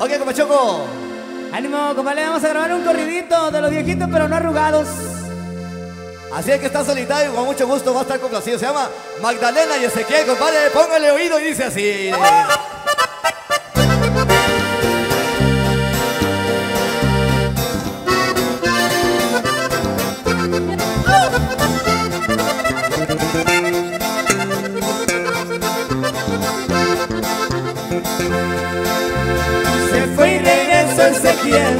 Ok, compachoco. Ánimo, compadre, vamos a grabar un corridito de los viejitos, pero no arrugados. Así es que está solitario, con mucho gusto va a estar complacido. Se llama Magdalena y Ezequiel, compadre, póngale oído y dice así. Ezequiel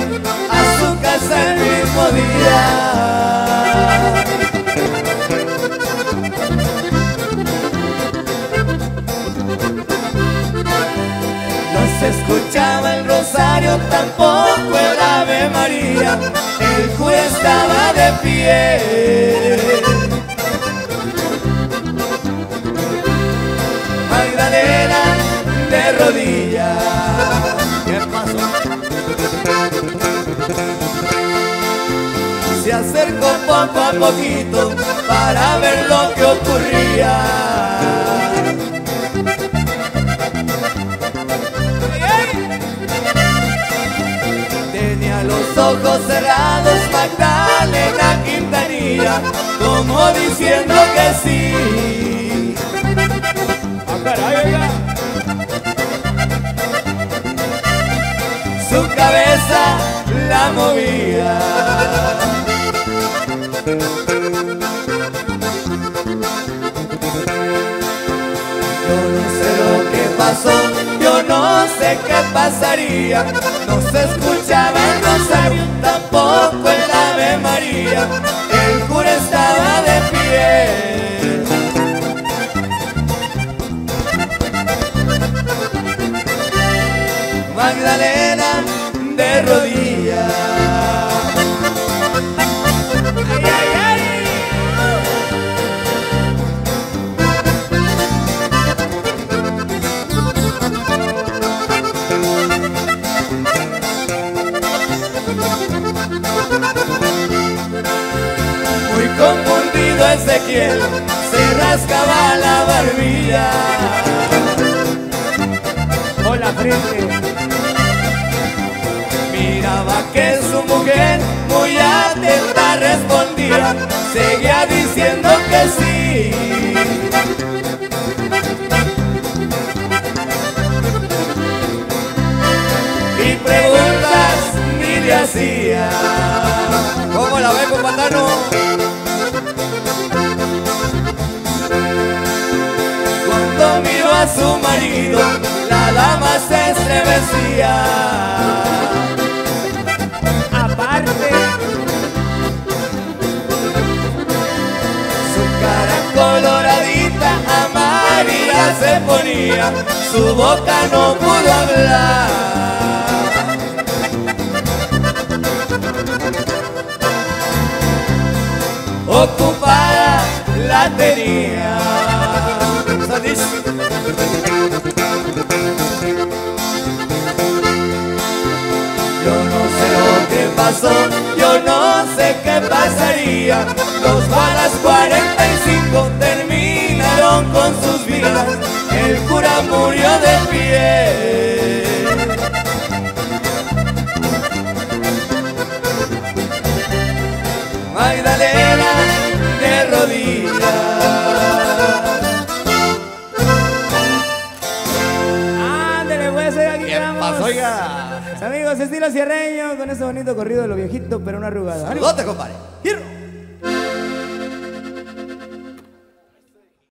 a su casa el mismo día. No se escuchaba el rosario, tampoco el Ave María. El cura estaba de pie. Magdalena de rodillas. Se acercó poco a poquito para ver lo que ocurría. Tenía los ojos cerrados Magdalena Quintanilla, como diciendo que sí. Su cabeza la movía. Yo no sé lo que pasó, yo no sé qué pasaría. No se escuchaba el rosario, tampoco el Ave María. El cura estaba de pie. Magdalena de rodillas. Ay, ay, ay. Muy confundido Ezequiel, se rascaba la barbilla o la frente. Que su mujer muy atenta respondía, seguía diciendo que sí. Y preguntas ni le hacía. ¿Cómo la ve, compadano? Cuando miró a su marido, la dama se estremecía. Coloradita amarilla se ponía, su boca no pudo hablar. Ocupada la tenía. Yo no sé lo que pasó, yo no sé qué pasaría. Los balas 45 terminaron con sus vidas. El cura murió de pie. Magdalena de rodillas. Ándale, voy a hacer aquí. ¿Qué pasó, oiga? Amigos, estilo sierreño, con ese bonito corrido de los viejitos, pero no arrugado. ¡Saludote, compadre!